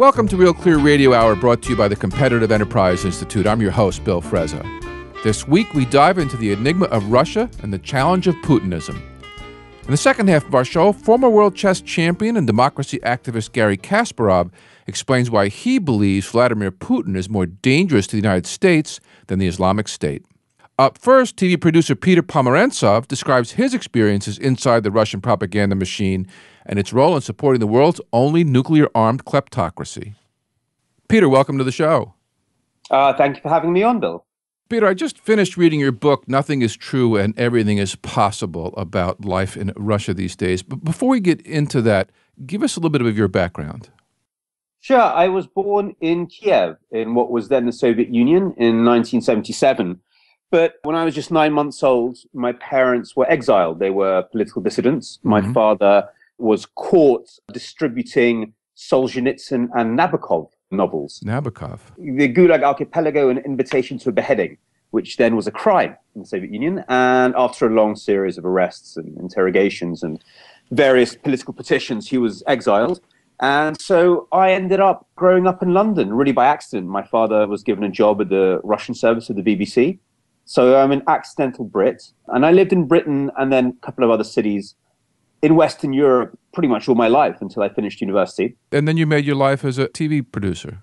Welcome to Real Clear Radio Hour, brought to you by the Competitive Enterprise Institute. I'm your host, Bill Frezza. This week, we dive into the enigma of Russia and the challenge of Putinism. In the second half of our show, former world chess champion and democracy activist Gary Kasparov explains why he believes Vladimir Putin is more dangerous to the United States than the Islamic State. Up first, TV producer Peter Pomerantsev describes his experiences inside the Russian propaganda machine and its role in supporting the world's only nuclear-armed kleptocracy. Peter, welcome to the show. Thank you for having me on, Bill. Peter, I just finished reading your book, Nothing is True and Everything is Possible, about life in Russia these days. But before we get into that, give us a little bit of your background. Sure. I was born in Kiev, in what was then the Soviet Union, in 1977. But when I was just 9 months old, my parents were exiled. They were political dissidents. My father was caught distributing Solzhenitsyn and Nabokov novels. Nabokov. The Gulag Archipelago, An Invitation to a Beheading, which then was a crime in the Soviet Union. And after a long series of arrests and interrogations and various political petitions, he was exiled. And so I ended up growing up in London, really by accident. My father was given a job at the Russian service of the BBC. So I'm an accidental Brit, and I lived in Britain and then a couple of other cities in Western Europe pretty much all my life until I finished university. And then you made your life as a TV producer.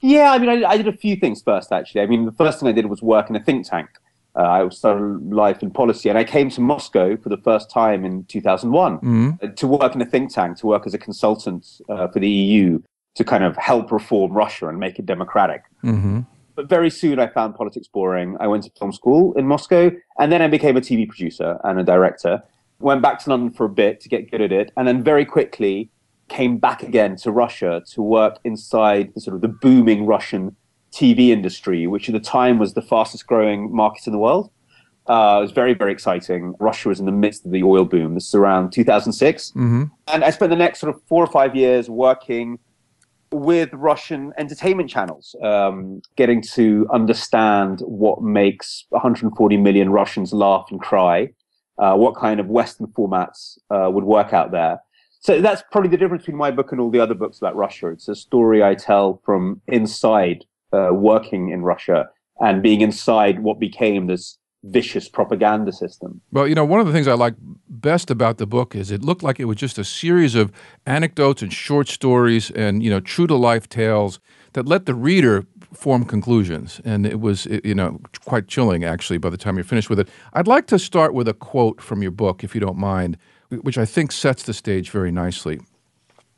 Yeah, I mean, I did a few things first, actually. I mean, the first thing I did was work in a think tank. I started life in policy, and I came to Moscow for the first time in 2001 to work in a think tank, to work as a consultant for the EU to kind of help reform Russia and make it democratic. But very soon I found politics boring. I went to film school in Moscow, and then I became a TV producer and a director. Went back to London for a bit to get good at it, and then very quickly came back again to Russia to work inside the sort of the booming Russian TV industry, which at the time was the fastest growing market in the world. It was very, very exciting. Russia was in the midst of the oil boom. This is around 2006. And I spent the next sort of 4 or 5 years working with Russian entertainment channels, getting to understand what makes 140 million Russians laugh and cry, what kind of Western formats would work out there. So that's probably the difference between my book and all the other books about Russia. It's a story I tell from inside, working in Russia and being inside what became this vicious propaganda system. Well, you know, one of the things I like best about the book is it looked like it was just a series of anecdotes and short stories and, you know, true-to-life tales that let the reader form conclusions. And it was, you know, quite chilling, actually, by the time you're finished with it. I'd like to start with a quote from your book, if you don't mind, which I think sets the stage very nicely.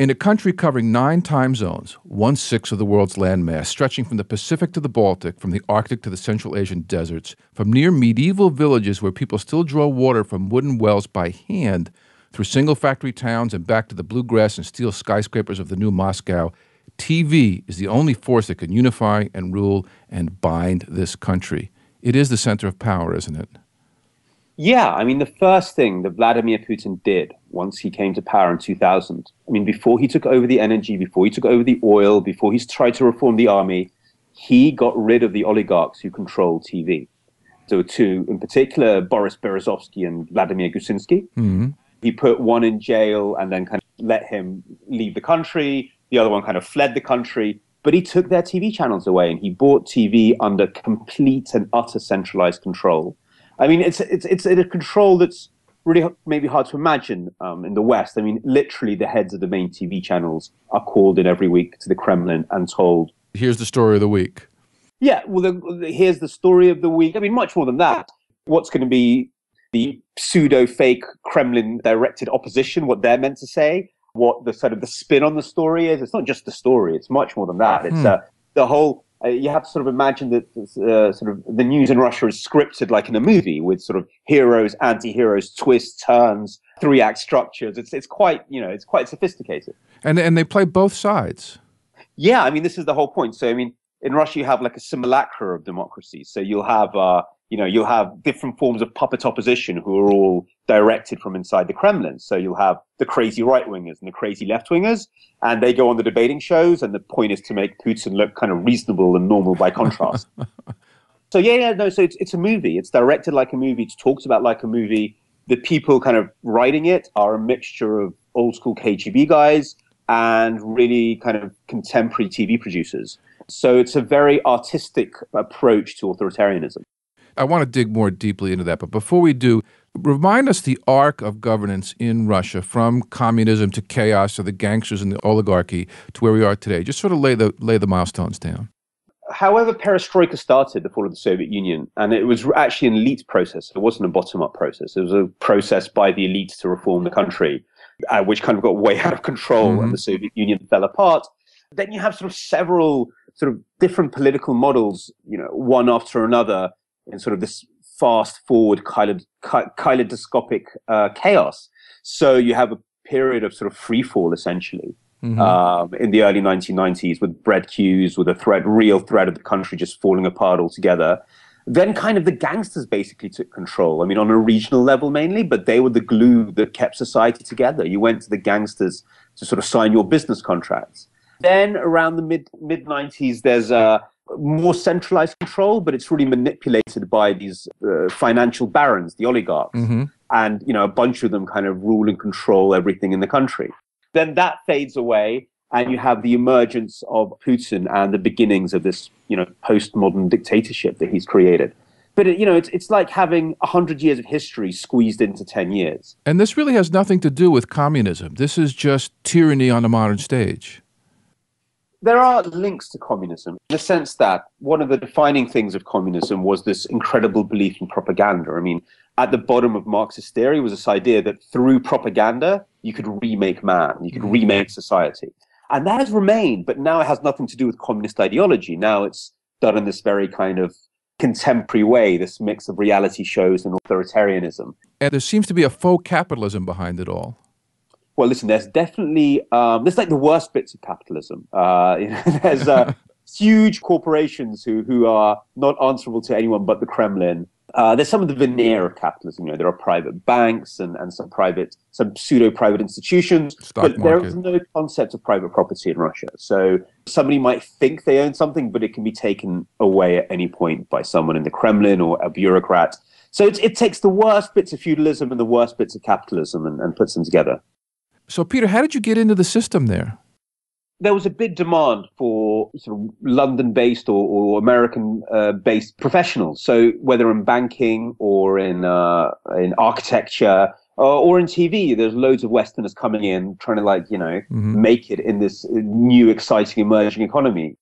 In a country covering 9 time zones, 1/6 of the world's landmass, stretching from the Pacific to the Baltic, from the Arctic to the Central Asian deserts, from near medieval villages where people still draw water from wooden wells by hand, through single factory towns and back to the bluegrass and steel skyscrapers of the new Moscow, TV is the only force that can unify and rule and bind this country. It is the center of power, isn't it? Yeah, I mean, the first thing that Vladimir Putin did once he came to power in 2000, I mean, before he took over the energy, before he took over the oil, before he's tried to reform the army, he got rid of the oligarchs who control TV. There were two, in particular, Boris Berezovsky and Vladimir Gusinsky. He put one in jail and then kind of let him leave the country. The other one kind of fled the country. But he took their TV channels away, and he brought TV under complete and utter centralized control. I mean, it's a control that's really maybe hard to imagine in the West. I mean, literally the heads of the main TV channels are called in every week to the Kremlin and told, here's the story of the week. Yeah, well, here's the story of the week. I mean, much more than that. What's going to be the pseudo-fake Kremlin-directed opposition, what they're meant to say, what the sort of the spin on the story is. It's not just the story. It's much more than that. It's the whole... you have to sort of imagine that sort of the news in Russia is scripted like in a movie with sort of heroes, anti-heroes, twists, turns, 3-act structures. It's quite, you know, it's quite sophisticated. And they play both sides. Yeah, I mean, this is the whole point. So, I mean, in Russia, you have like a simulacra of democracy. So you'll have, you know, you'll have different forms of puppet opposition who are all directed from inside the Kremlin. So you'll have the crazy right-wingers and the crazy left-wingers, and they go on the debating shows, and the point is to make Putin look kind of reasonable and normal by contrast. So so it's a movie. It's directed like a movie. It's talked about like a movie. The people kind of writing it are a mixture of old-school KGB guys and really kind of contemporary TV producers. So it's a very artistic approach to authoritarianism. I want to dig more deeply into that, but before we do, remind us the arc of governance in Russia from communism to chaos to the gangsters and the oligarchy to where we are today. Just sort of lay the milestones down. However, perestroika started, the fall of the Soviet Union, and it was actually an elite process. It wasn't a bottom-up process. It was a process by the elite to reform the country, which kind of got way out of control and the Soviet Union fell apart. Then you have sort of several sort of different political models, you know, one after another, in sort of this fast-forward kaleidoscopic chaos. So you have a period of sort of free fall, essentially, in the early 1990s with Brett Hughes, with the real threat of the country just falling apart altogether. Then kind of the gangsters basically took control, I mean, on a regional level mainly, but they were the glue that kept society together. You went to the gangsters to sort of sign your business contracts. Then around the mid-90s, there's more centralized control, but it's really manipulated by these financial barons, the oligarchs, and, you know, a bunch of them kind of rule and control everything in the country. Then that fades away, and you have the emergence of Putin and the beginnings of this, you know, postmodern dictatorship that he's created. But, you know, it's like having 100 years of history squeezed into 10 years. And this really has nothing to do with communism. This is just tyranny on the modern stage. There are links to communism in the sense that one of the defining things of communism was this incredible belief in propaganda. I mean, at the bottom of Marxist theory was this idea that through propaganda, you could remake man, you could remake society. And that has remained, but now it has nothing to do with communist ideology. Now it's done in this very kind of contemporary way, this mix of reality shows and authoritarianism. And there seems to be a faux capitalism behind it all. Well, listen, there's definitely, there's like the worst bits of capitalism. You know, there's huge corporations who are not answerable to anyone but the Kremlin. There's some of the veneer of capitalism. You know, there are private banks and some pseudo-private institutions. But there is no concept of private property in Russia. So somebody might think they own something, but it can be taken away at any point by someone in the Kremlin or a bureaucrat. So it takes the worst bits of feudalism and the worst bits of capitalism and puts them together. So, Peter, how did you get into the system there? There was a big demand for sort of London-based or American-based professionals. So, whether in banking or in architecture or in TV, there's loads of Westerners coming in trying to, like, you know, make it in this new, exciting, emerging economy.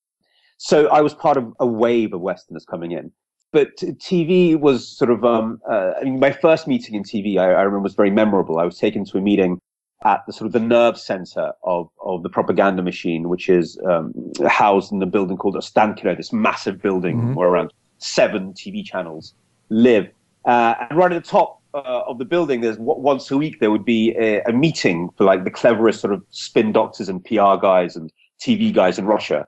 So, I was part of a wave of Westerners coming in. But TV was sort of, I mean, my first meeting in TV, I remember, was very memorable. I was taken to a meeting at the sort of the nerve center of the propaganda machine, which is housed in a building called Ostankino, this massive building where around 7 TV channels live. And right at the top of the building, there's once a week there would be a meeting for like the cleverest sort of spin doctors and PR guys and TV guys in Russia.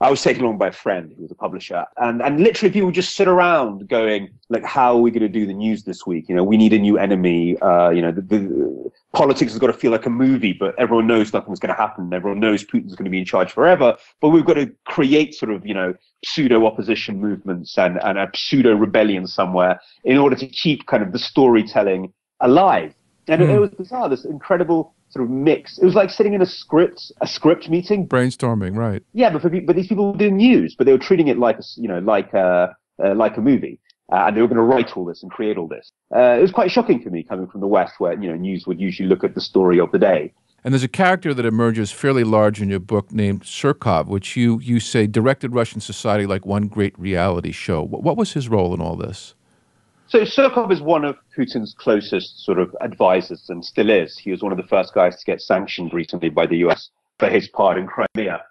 I was taken along by a friend who was a publisher, and literally people just sit around going, like, how are we going to do the news this week? You know, we need a new enemy. You know, the politics has got to feel like a movie, but everyone knows nothing's going to happen. Everyone knows Putin's going to be in charge forever, but we've got to create sort of, you know, pseudo-opposition movements and a pseudo-rebellion somewhere in order to keep kind of the storytelling alive. And it was bizarre, this incredible sort of mix. It was like sitting in a script meeting, brainstorming, right? Yeah, but these people did news, but they were treating it like a movie, and they were going to write all this and create all this. It was quite shocking for me, coming from the West, where, you know, news would usually look at the story of the day. And there's a character that emerges fairly large in your book named Surkov, which you say directed Russian society like one great reality show. What was his role in all this? So Surkov is one of Putin's closest sort of advisors, and still is. He was one of the first guys to get sanctioned recently by the US for his part in Crimea.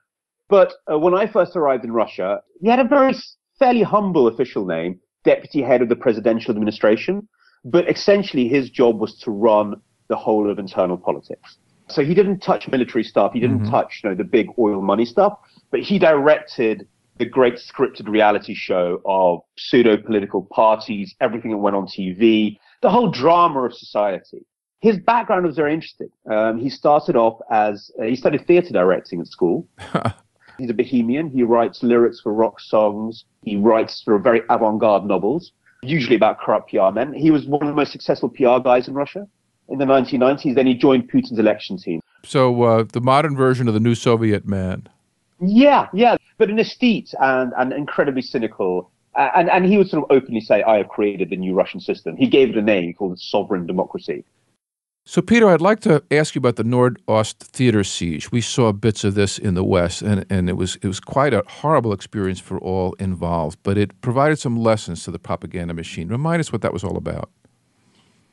But when I first arrived in Russia, he had a fairly humble official name, deputy head of the presidential administration. But essentially his job was to run the whole of internal politics. So he didn't touch military stuff. He didn't touch, you know, the big oil money stuff. But he directed the great scripted reality show of pseudo-political parties, everything that went on TV, the whole drama of society. His background was very interesting. He started off he studied theater directing at school. He's a bohemian. He writes lyrics for rock songs. He writes for very avant-garde novels, usually about corrupt PR men. He was one of the most successful PR guys in Russia in the 1990s. Then he joined Putin's election team. So the modern version of the new Soviet man. Yeah, yeah, but an aesthete and incredibly cynical. And he would sort of openly say, I have created the new Russian system. He gave it a name called Sovereign Democracy. So, Peter, I'd like to ask you about the Nord-Ost theater siege. We saw bits of this in the West, and it was quite a horrible experience for all involved, but it provided some lessons to the propaganda machine. Remind us what that was all about.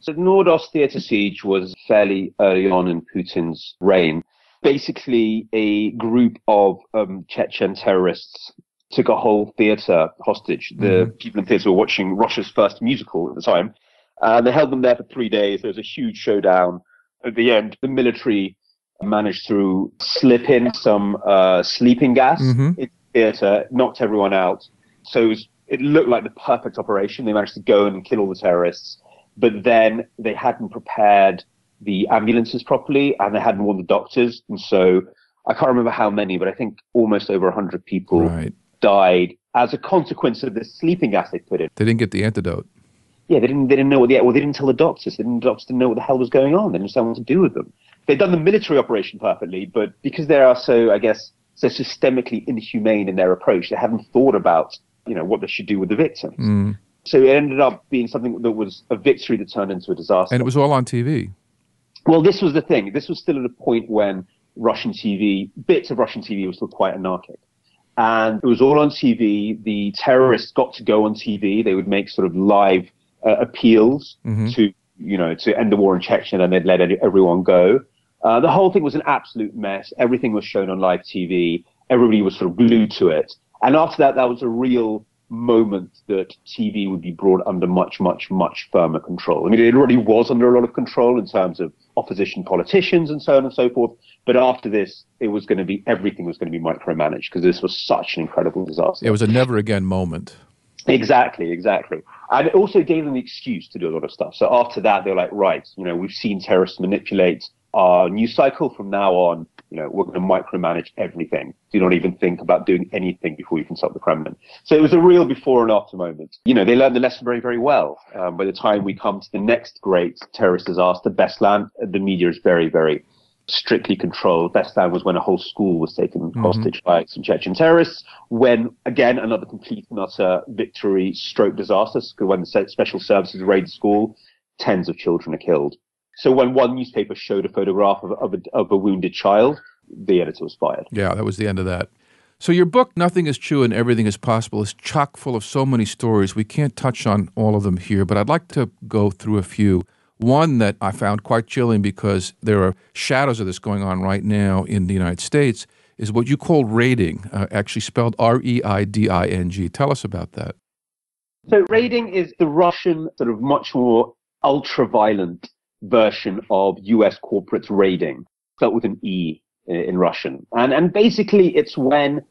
So the Nord-Ost theater siege was fairly early on in Putin's reign. Basically, a group of Chechen terrorists took a whole theater hostage. The people in the theater were watching Russia's first musical at the time. They held them there for 3 days. There was a huge showdown. At the end, the military managed to slip in some sleeping gas in the theater, knocked everyone out. So it looked like the perfect operation. They managed to go and kill all the terrorists. But then they hadn't prepared the ambulances properly, and they hadn't warned the doctors. And so I can't remember how many, but I think almost over 100 people died as a consequence of the sleeping gas they put in. They didn't get the antidote. Yeah, they didn't know what the, well, they didn't tell the doctors. The doctors didn't know what the hell was going on. They didn't know what to do with them. They'd done the military operation perfectly, but because they are so, I guess, so systemically inhumane in their approach, they haven't thought about, you know, what they should do with the victims. So it ended up being something that was a victory that turned into a disaster. And it was all on TV. Well, this was the thing. This was still at a point when Russian TV, bits of Russian TV, was still quite anarchic. And it was all on TV. The terrorists got to go on TV. They would make sort of live appeals to, you know, to end the war in Chechnya, and they'd let everyone go. The whole thing was an absolute mess. Everything was shown on live TV. Everybody was sort of glued to it. And after that, that was a real moment that TV would be brought under much, much, much firmer control. I mean, it already was under a lot of control in terms of opposition politicians and so on and so forth. But after this, it was going to be, everything was going to be micromanaged, because this was such an incredible disaster. It was a never again moment. Exactly, exactly. And it also gave them the excuse to do a lot of stuff. So after that, they're like, right, you know, we've seen terrorists manipulate our news cycle. From now on, you know, we're going to micromanage everything. Do not even think about doing anything before you consult the Kremlin. So it was a real before and after moment. You know, they learned the lesson very, very well. By the time we come to the next great terrorist disaster, Beslan, the media is very, very strictly controlled. Beslan was when a whole school was taken hostage by some Chechen terrorists, when, again, another complete and utter victory stroke disaster, because when the special services raid the school, tens of children are killed. So when one newspaper showed a photograph of a wounded child, the editor was fired. Yeah, that was the end of that. So your book, Nothing is True and Everything is Possible, is chock full of so many stories. We can't touch on all of them here, but I'd like to go through a few. One that I found quite chilling, because there are shadows of this going on right now in the United States, is what you call raiding, actually spelled R-E-I-D-I-N-G. Tell us about that. So raiding is the Russian sort of much more ultra-violent version of U.S. corporates raiding, spelled with an E in Russian. And basically it's when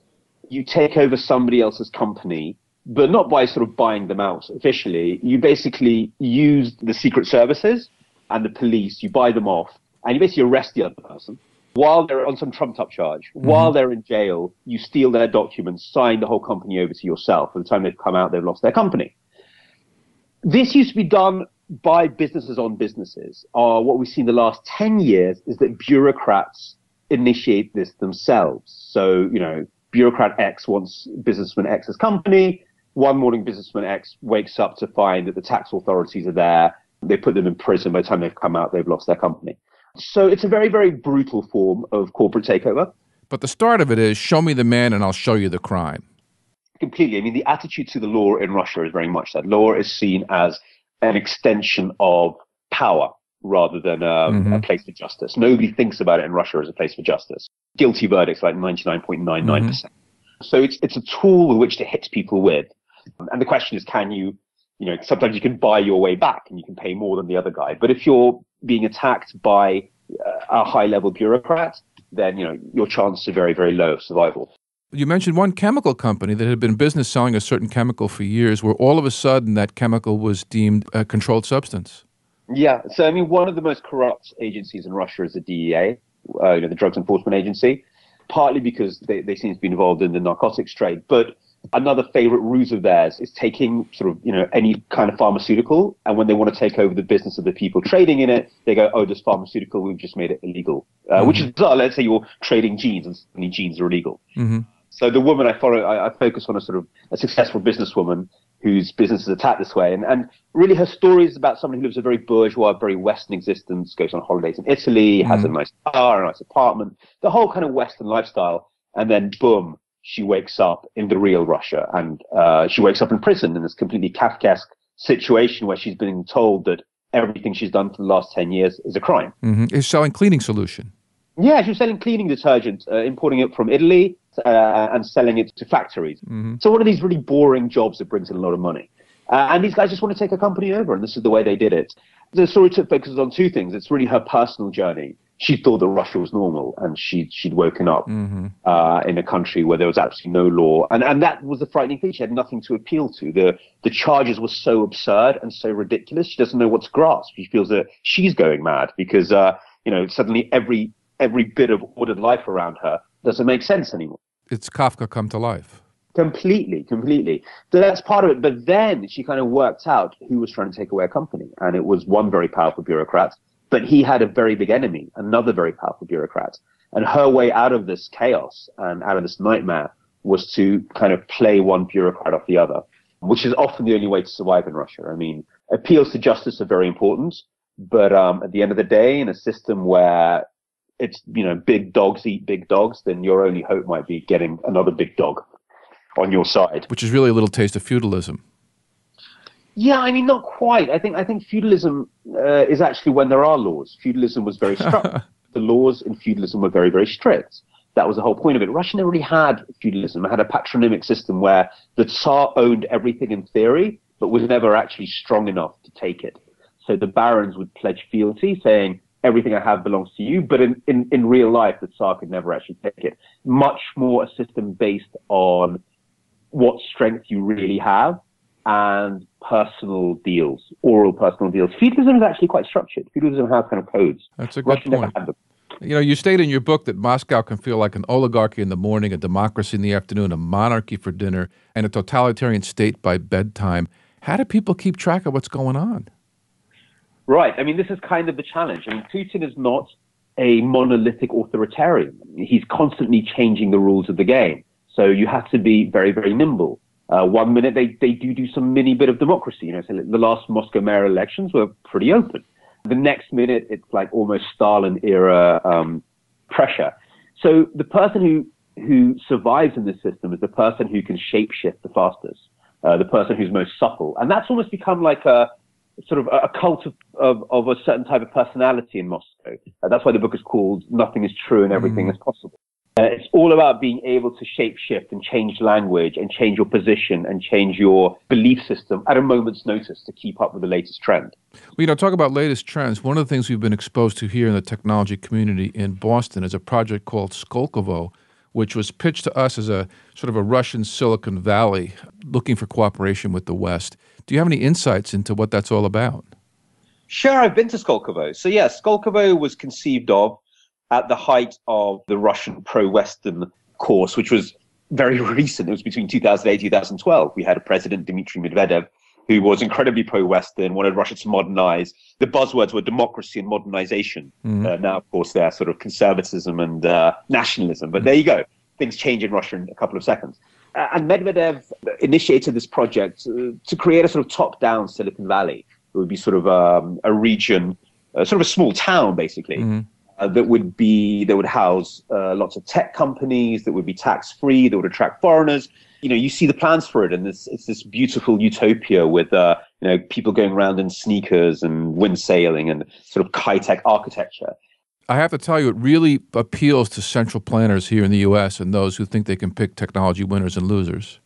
you take over somebody else's company, but not by sort of buying them out officially. You basically use the secret services and the police, you buy them off, and you basically arrest the other person while they're on some trumped-up charge. While they're in jail, you steal their documents, sign the whole company over to yourself. By the time they've come out, they've lost their company. This used to be done by businesses on businesses. What we've seen the last 10 years is that bureaucrats initiate this themselves. So, you know, bureaucrat X wants businessman X's company. One morning, businessman X wakes up to find that the tax authorities are there. They put them in prison. By the time they've come out, they've lost their company. So it's a very, very brutal form of corporate takeover. But the start of it is, show me the man and I'll show you the crime. Completely. I mean, the attitude to the law in Russia is very much that. Law is seen as an extension of power rather than a place for justice. Nobody thinks about it in Russia as a place for justice. Guilty verdicts like 99.99%. So it's a tool with which to hit people with. And the question is, can you, you know, sometimes you can buy your way back and you can pay more than the other guy. But if you're being attacked by a high-level bureaucrat, then, you know, your chances are very, very low of survival. You mentioned one chemical company that had been business selling a certain chemical for years, where all of a sudden that chemical was deemed a controlled substance. Yeah. So, I mean, one of the most corrupt agencies in Russia is the DEA, you know, the Drugs Enforcement Agency, partly because they seem to be involved in the narcotics trade, but Another favorite ruse of theirs is taking sort of, you know, any kind of pharmaceutical, and when they want to take over the business of the people trading in it, they go, oh, this pharmaceutical, we've just made it illegal, which is bizarre. Let's say you're trading genes and suddenly genes are illegal. Mm-hmm. So the woman I follow, I focus on a sort of a successful businesswoman whose business is attacked this way. And really her story is about somebody who lives a very bourgeois, very Western existence, goes on holidays in Italy, has a nice car, a nice apartment, the whole kind of Western lifestyle. And then, boom, she wakes up in the real Russia. And she wakes up in prison in this completely Kafkaesque situation where she's been told that everything she's done for the last 10 years is a crime. Mm-hmm. Is selling cleaning solution. Yeah, she was selling cleaning detergent, importing it from Italy and selling it to factories. Mm-hmm. So one of these really boring jobs that brings in a lot of money. And these guys just want to take her company over, and this is the way they did it. The story focuses on two things. It's really her personal journey. She thought that Russia was normal, and she'd woken up in a country where there was absolutely no law. And that was the frightening thing. She had nothing to appeal to. The charges were so absurd and so ridiculous. She doesn't know what to grasp. She feels that she's going mad because, you know, suddenly every bit of ordered life around her doesn't make sense anymore. It's Kafka come to life. Completely. So that's part of it. But then she kind of worked out who was trying to take away her company. And it was one very powerful bureaucrat. But he had a very big enemy, another very powerful bureaucrat. And her way out of this chaos and out of this nightmare was to kind of play one bureaucrat off the other, which is often the only way to survive in Russia. I mean, appeals to justice are very important. But at the end of the day, in a system where it's, you know, big dogs eat big dogs, then your only hope might be getting another big dog on your side. Which is really a little taste of feudalism. Yeah, I mean, not quite. I think feudalism is actually when there are laws. Feudalism was very strict. The laws in feudalism were very, very strict. That was the whole point of it. Russia never really had feudalism. It had a patronymic system where the Tsar owned everything in theory, but was never actually strong enough to take it. So the barons would pledge fealty, saying, everything I have belongs to you, but in real life, the Tsar could never actually take it. Much more a system based on what strength you really have and personal deals, oral personal deals. Feudalism is actually quite structured. Feudalism has kind of codes. That's a good Russia point. Never had them. You know, you state in your book that Moscow can feel like an oligarchy in the morning, a democracy in the afternoon, a monarchy for dinner, and a totalitarian state by bedtime. How do people keep track of what's going on? Right. I mean, this is kind of the challenge. I mean, Putin is not a monolithic authoritarian. He's constantly changing the rules of the game. So you have to be very, very nimble. One minute they do some mini bit of democracy. You know, so the last Moscow mayoral elections were pretty open. The next minute it's like almost Stalin era pressure. So the person who survives in this system is the person who can shapeshift the fastest, the person who's most supple, and that's almost become like a sort of a cult of a certain type of personality in Moscow. That's why the book is called Nothing is True and Everything is Possible. It's all about being able to shapeshift and change language and change your position and change your belief system at a moment's notice to keep up with the latest trend. Well, you know, talk about latest trends. One of the things we've been exposed to here in the technology community in Boston is a project called Skolkovo, which was pitched to us as a sort of a Russian Silicon Valley looking for cooperation with the West. Do you have any insights into what that's all about? Sure, I've been to Skolkovo. So yeah, Skolkovo was conceived of at the height of the Russian pro-Western course, which was very recent. It was between 2008 and 2012. We had a president, Dmitry Medvedev, who was incredibly pro-Western, wanted Russia to modernize. The buzzwords were democracy and modernization. Now, of course, they're sort of conservatism and nationalism. But there you go. Things change in Russia in a couple of seconds. And Medvedev initiated this project to create a sort of top-down Silicon Valley. It would be sort of a region, sort of a small town, basically, that would house lots of tech companies, that would be tax-free, that would attract foreigners. You know, you see the plans for it, and it's this beautiful utopia with, you know, people going around in sneakers and windsailing and sort of high-tech architecture. I have to tell you, it really appeals to central planners here in the U.S. and those who think they can pick technology winners and losers.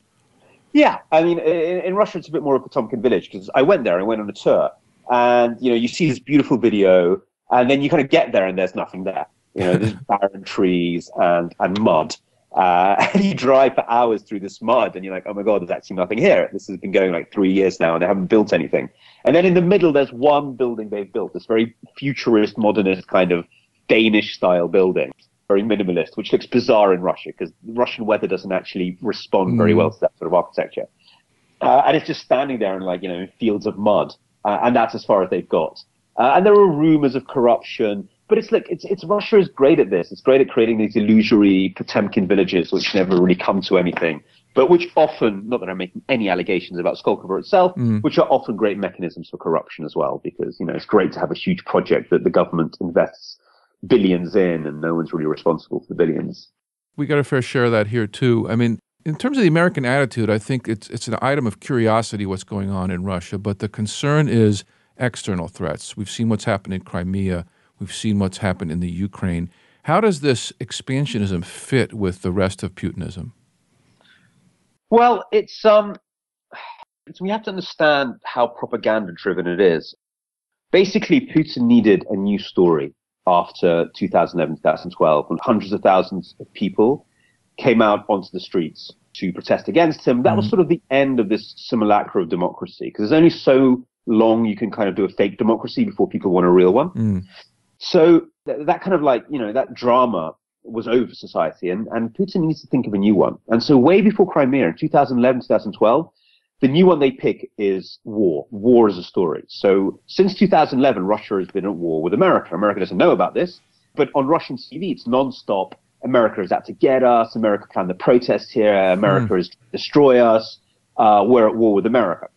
Yeah, I mean, in Russia, it's a bit more of a Potemkin village, because I went there, I went on a tour, and, you know, you see this beautiful video, and then you kind of get there, and there's nothing there. You know, there's barren trees and mud. And you drive for hours through this mud, and you're like, oh my God, there's actually nothing here. This has been going like 3 years now, and they haven't built anything. And then in the middle, there's one building they've built, this very futurist, modernist kind of Danish-style building, very minimalist, which looks bizarre in Russia because Russian weather doesn't actually respond very well to that sort of architecture. And it's just standing there in, like, you know, fields of mud. And that's as far as they've got. And there are rumors of corruption. But it's like, it's Russia is great at this. It's great at creating these illusory Potemkin villages, which never really come to anything, but which often, not that I'm making any allegations about Skolkovo itself, which are often great mechanisms for corruption as well, because, you know, it's great to have a huge project that the government invests billions in and no one's really responsible for the billions. We got a fair share of that here too. I mean, in terms of the American attitude, I think it's an item of curiosity what's going on in Russia, but the concern is external threats. We've seen what's happened in Crimea. We've seen what's happened in the Ukraine. How does this expansionism fit with the rest of Putinism? Well, it's we have to understand how propaganda-driven it is. Basically, Putin needed a new story after 2011, 2012, when hundreds of thousands of people came out onto the streets to protest against him. That was sort of the end of this simulacra of democracy, because there's only so long you can kind of do a fake democracy before people want a real one. So that kind of, like, you know, that drama was over society, and Putin needs to think of a new one. And so way before Crimea, in 2011, 2012, the new one they pick is war. War is a story. So since 2011, Russia has been at war with America. America doesn't know about this, but on Russian TV, it's nonstop. America is out to get us. America planned the protests here. America is to destroy us. We're at war with America.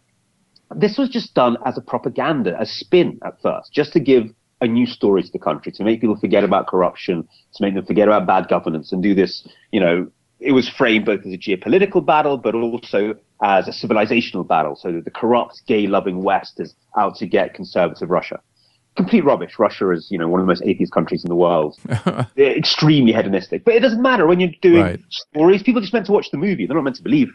This was just done as a propaganda, a spin at first, just to give a new story to the country, to make people forget about corruption, to make them forget about bad governance, and do this, you know, it was framed both as a geopolitical battle, but also as a civilizational battle, so that the corrupt, gay-loving West is out to get conservative Russia. Complete rubbish. Russia is, you know, one of the most atheist countries in the world. They're extremely hedonistic. But it doesn't matter when you're doing stories. People are just meant to watch the movie. They're not meant to believe.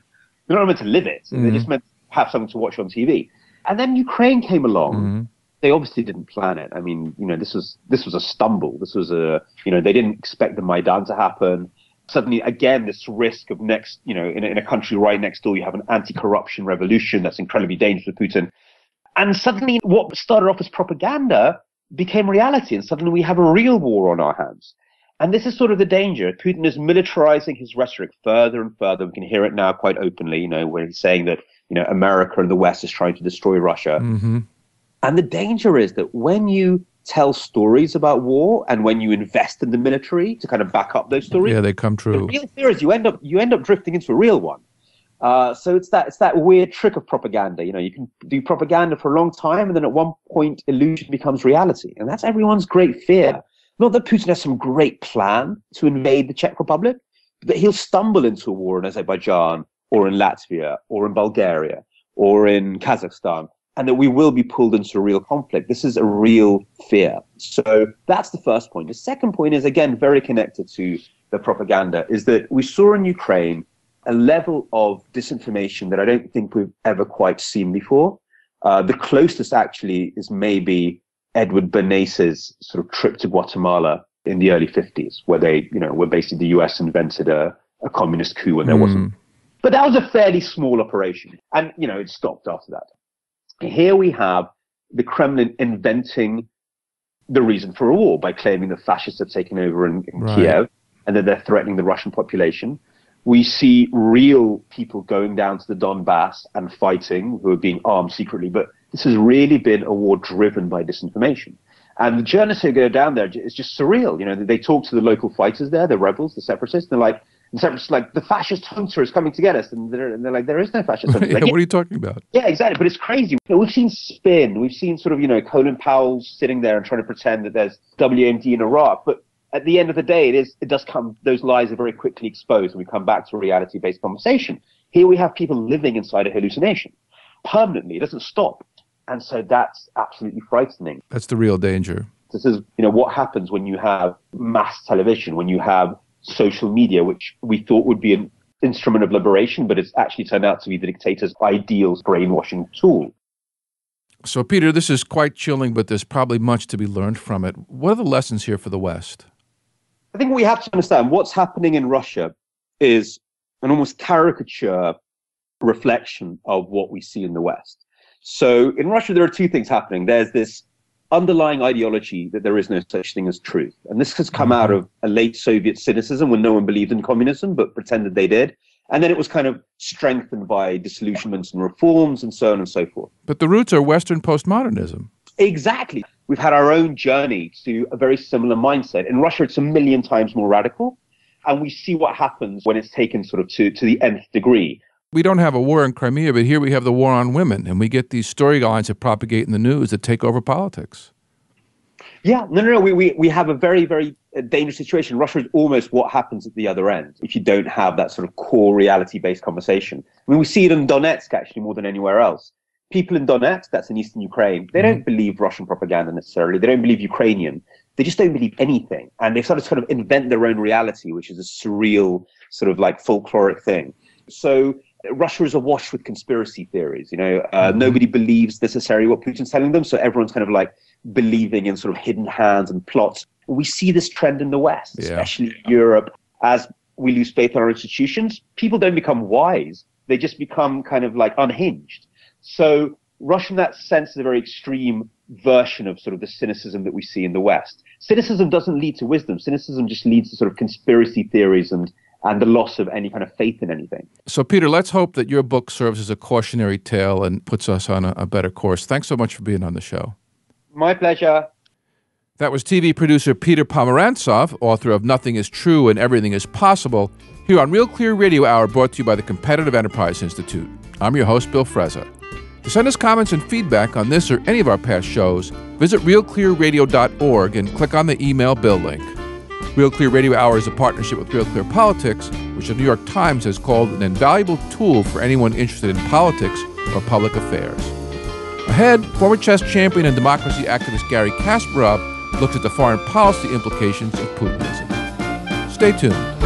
They're not meant to live it. They're just meant to have something to watch on TV. And then Ukraine came along. They obviously didn't plan it. I mean, you know, this was a stumble. This was a, you know, they didn't expect the Maidan to happen. Suddenly, again, this risk of next, you know, in a country right next door, you have an anti-corruption revolution that's incredibly dangerous to Putin. And suddenly what started off as propaganda became reality. And suddenly we have a real war on our hands. And this is sort of the danger. Putin is militarizing his rhetoric further and further. We can hear it now quite openly, you know, where he's saying that, you know, America and the West is trying to destroy Russia. And the danger is that when you tell stories about war and when you invest in the military to kind of back up those stories, yeah, they come true. The real fear is you end up drifting into a real one. So it's that weird trick of propaganda. You know, you can do propaganda for a long time, and then at one point, illusion becomes reality, and that's everyone's great fear. Not that Putin has some great plan to invade the Czech Republic, but he'll stumble into a war in Azerbaijan or in Latvia or in Bulgaria or in Kazakhstan, and that we will be pulled into a real conflict. This is a real fear. So that's the first point. The second point is, again, very connected to the propaganda, is that we saw in Ukraine a level of disinformation that I don't think we've ever quite seen before. The closest, actually, is maybe Edward Bernays' sort of trip to Guatemala in the early 50s, where they, you know, where basically the US invented a communist coup when there wasn't. But that was a fairly small operation. And, you know, it stopped after that. Here we have the Kremlin inventing the reason for a war by claiming the fascists have taken over in Kiev and that they're threatening the Russian population. We see real people going down to the Donbass and fighting who are being armed secretly, but this has really been a war driven by disinformation. And the journalists who go down there, it's just surreal. You know, they talk to the local fighters there, the rebels, the separatists, and they're like, the fascist hunter is coming to get us. And they're like, there is no fascist hunter. Like, what are you talking about? Yeah, exactly. But it's crazy. You know, we've seen spin. We've seen sort of, you know, Colin Powell sitting there and trying to pretend that there's WMD in Iraq. But at the end of the day, it does come, those lies are very quickly exposed, and we come back to a reality-based conversation. Here we have people living inside a hallucination permanently. It doesn't stop. And so that's absolutely frightening. That's the real danger. This is, you know, what happens when you have mass television, when you have social media, which we thought would be an instrument of liberation, but it's actually turned out to be the dictator's ideal brainwashing tool. So, Peter, this is quite chilling, but there's probably much to be learned from it. What are the lessons here for the West? I think we have to understand what's happening in Russia is an almost caricature reflection of what we see in the West. So in Russia, there are two things happening. There's this underlying ideology that there is no such thing as truth. And this has come out of a late Soviet cynicism when no one believed in communism but pretended they did. And then it was kind of strengthened by disillusionments and reforms and so on and so forth. But the roots are Western postmodernism. Exactly. We've had our own journey to a very similar mindset. In Russia, it's a million times more radical. And we see what happens when it's taken sort of to the nth degree. We don't have a war in Crimea, but here we have the war on women, and we get these storylines that propagate in the news that take over politics. Yeah, no. We have a very, very dangerous situation. Russia is almost what happens at the other end if you don't have that sort of core reality-based conversation. I mean, we see it in Donetsk, actually, more than anywhere else. People in Donetsk, that's in eastern Ukraine, they don't believe Russian propaganda necessarily. They don't believe Ukrainian. They just don't believe anything. And they've started to kind of invent their own reality, which is a surreal, sort of like folkloric thing. So Russia is awash with conspiracy theories. You know, nobody believes necessarily what Putin's telling them, so everyone's kind of like believing in sort of hidden hands and plots. We see this trend in the West, especially Europe. As we lose faith in our institutions, people don't become wise. They just become kind of like unhinged. So Russia, in that sense, is a very extreme version of sort of the cynicism that we see in the West. Cynicism doesn't lead to wisdom. Cynicism just leads to sort of conspiracy theories and the loss of any kind of faith in anything. So, Peter, let's hope that your book serves as a cautionary tale and puts us on a better course. Thanks so much for being on the show. My pleasure. That was TV producer Peter Pomerantsev, author of Nothing is True and Everything is Possible, here on Real Clear Radio Hour, brought to you by the Competitive Enterprise Institute. I'm your host, Bill Frezza. To send us comments and feedback on this or any of our past shows, visit realclearradio.org and click on the email Bill link. Real Clear Radio Hour is a partnership with Real Clear Politics, which the New York Times has called an invaluable tool for anyone interested in politics or public affairs. Ahead, former chess champion and democracy activist Gary Kasparov looks at the foreign policy implications of Putinism. Stay tuned.